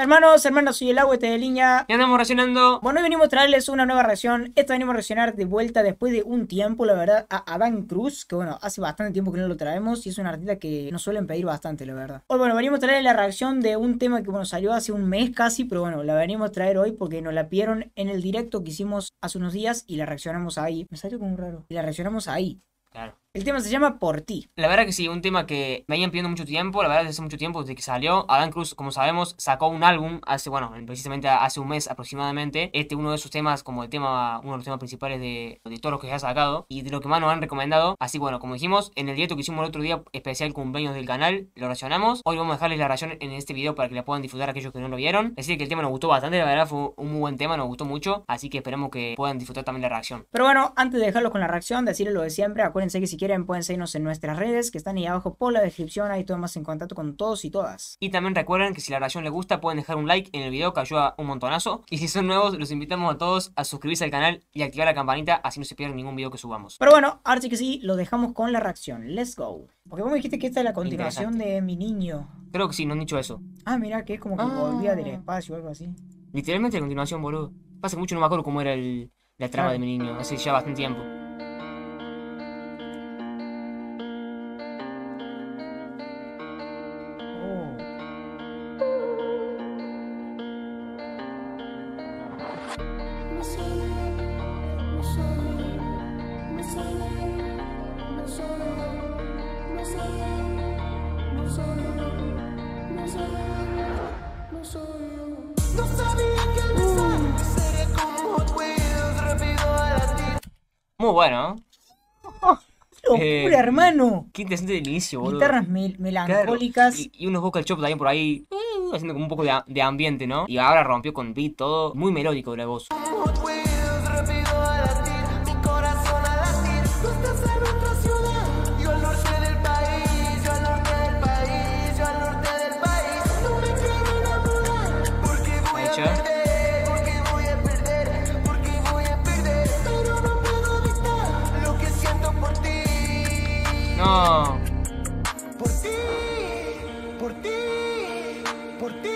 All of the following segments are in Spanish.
Hermanos, hermanas, soy el Agüete de Línea y andamos reaccionando. Bueno, hoy venimos a traerles una nueva reacción. Esta venimos a reaccionar de vuelta después de un tiempo, la verdad, a Adán Cruz. Que bueno, hace bastante tiempo que no lo traemos y es un artista que nos suelen pedir bastante, la verdad. Hoy, bueno, venimos a traerles la reacción de un tema que bueno, salió hace un mes casi. Pero bueno, la venimos a traer hoy porque nos la pidieron en el directo que hicimos hace unos días y la reaccionamos ahí. Me salió como raro. Y la reaccionamos ahí. Claro. El tema se llama Por ti. La verdad que sí, un tema que me habían pidiendo mucho tiempo, la verdad desde hace mucho tiempo, desde que salió. Adán Cruz, como sabemos, sacó un álbum hace, bueno, precisamente hace un mes aproximadamente. Uno de sus temas, como el tema, uno de los temas principales de todos los que ya ha sacado y de lo que más nos han recomendado. Así bueno, como dijimos, en el directo que hicimos el otro día, especial cumpleaños del canal, lo reaccionamos. Hoy vamos a dejarles la reacción en este video para que la puedan disfrutar aquellos que no lo vieron. Así que el tema nos gustó bastante, la verdad fue un muy buen tema, nos gustó mucho. Así que esperemos que puedan disfrutar también la reacción. Pero bueno, antes de dejarlos con la reacción, decirles lo de siempre, acuérdense que si quieren pueden seguirnos en nuestras redes que están ahí abajo por la descripción, ahí estamos en contacto con todos y todas. Y también recuerden que si la reacción les gusta pueden dejar un like en el video que ayuda un montonazo. Y si son nuevos los invitamos a todos a suscribirse al canal y activar la campanita así no se pierden ningún video que subamos. Pero bueno, ahora sí que sí, lo dejamos con la reacción, let's go. Porque vos me dijiste que esta es la continuación de Mi Niño. Creo que sí, no han dicho eso. Ah, mirá que es como que volvía del espacio o algo así. Literalmente la continuación, boludo. Pasa que mucho no me acuerdo cómo era la trama de Mi Niño, hace ya bastante tiempo. No sabía que el besar sería como Hot Wheels rápido a la tira. Muy bueno. ¡Locura, hermano! Qué interesante el inicio, boludo. Guitarras melancólicas. Claro. Y unos vocal chops también por ahí, haciendo como un poco de ambiente, ¿no? Y ahora rompió con beat todo, muy melódico la voz. Hot Wheels rápido a la tira, mi corazón a latir. Tú estás en otra ciudad, yo al norte del país, yo al norte del país, yo al norte del país. No me quiero enamorar, porque voy a perder. No. Por ti, por ti, por ti,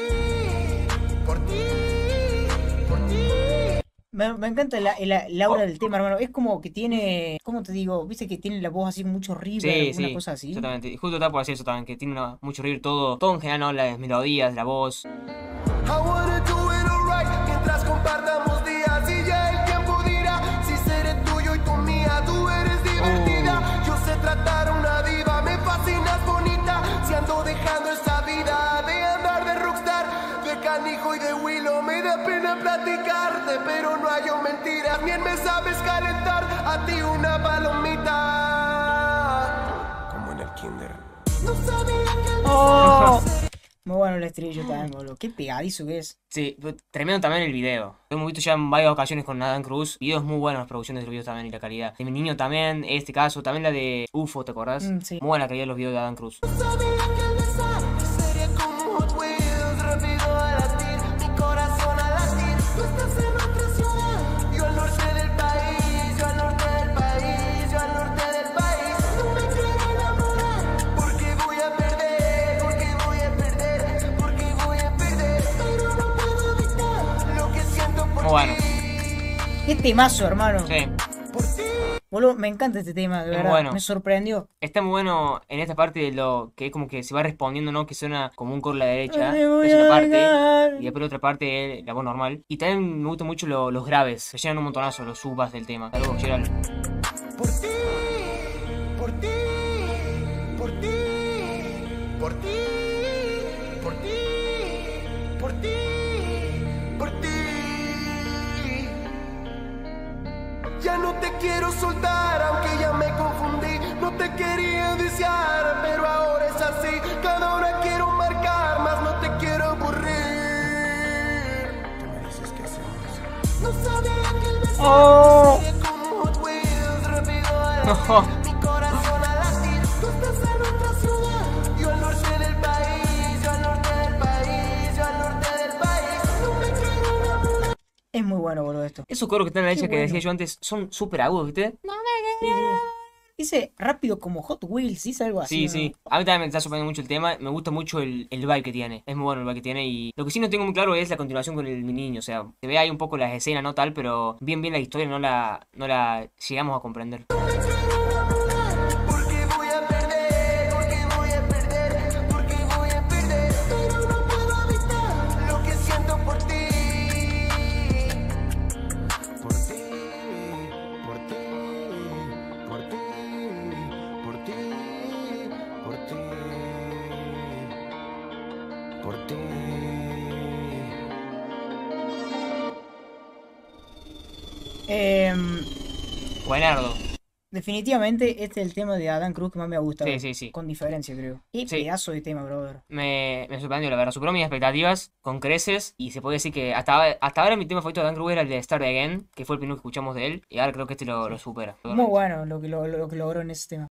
por ti, por ti. Me encanta el aura del tema, hermano. Es como que tiene, ¿cómo te digo? Viste que tiene la voz así mucho river, alguna cosa así. Exactamente. Y justo está por decir eso también, que tiene mucho river todo en general, ¿no? Las melodías, la voz. Pero no hay mentiras, bien me sabes calentar a ti una palomita. Como en el kinder. No sabía que muy bueno el estribillo también, boludo. Qué pegadizo que es. Sí, tremendo también el video. Lo hemos visto ya en varias ocasiones con Adán Cruz. Videos muy buenos, las producciones de los videos también y la calidad. De Mi Niño también, en este caso, también la de UFO, ¿te acordás? Sí. Muy buena calidad de los videos de Adán Cruz. No sabía que el besar sería como Hot Wheels, rápido a latir, mi corazón a latir. Tú estás en otra ciudad, yo al norte del país, yo al norte del país, yo al norte del país. No me quiero enamorar, porque voy a perder, porque voy a perder, porque voy a perder. Pero no puedo evitar lo que siento por ti. Bueno. Qué temazo, hermano. Sí. Boludo, me encanta este tema, de verdad, bueno. Me sorprendió. Está muy bueno en esta parte de lo que es como que se va respondiendo, ¿no? Que suena como un coro a la derecha, es una parte, y después otra parte la voz normal. Y también me gustan mucho los graves, se llenan un montonazo los subbas del tema. Saludos, Gerald. Por ti, por ti, por ti, por ti, por ti, por ti, por ti. Ya no te quiero soltar, aunque ya me confundí. No te quería desear, pero ahora es así. Cada hora quiero marcar, más no te quiero aburrir. ¿Qué me dices que hacemos? No sabía que el besar sería como Hot Wheels, rápido a latir, mi corazón a latir. Tú estás en otra ciudad, yo al norte del país, yo al norte del país, yo al norte del país. No me quiero enamorar. Es muy bueno, boludo, esto. Esos coros que están en la derecha que decía yo antes son súper agudos, ¿viste? No me Dice rápido como Hot Wheels, dice algo así. Sí, ¿no? Sí. A mí también me está sorprendiendo mucho el tema. Me gusta mucho el vibe que tiene. Es muy bueno el vibe que tiene. Y lo que sí no tengo muy claro es la continuación con el Mi Niño. O sea, se ve ahí un poco las escenas, no tal, pero bien, bien la historia no la llegamos a comprender. Buenardo. Definitivamente este es el tema de Adán Cruz que más me ha gustado. Sí, sí, sí. Con diferencia, creo. Y sí. Pedazo de tema, brother. Me sorprendió, la verdad. Superó mis expectativas con creces. Y se puede decir que hasta ahora mi tema favorito de Adán Cruz era el de Start Again, que fue el primero que escuchamos de él. Y ahora creo que este lo supera. Muy bueno lo que logró en ese tema.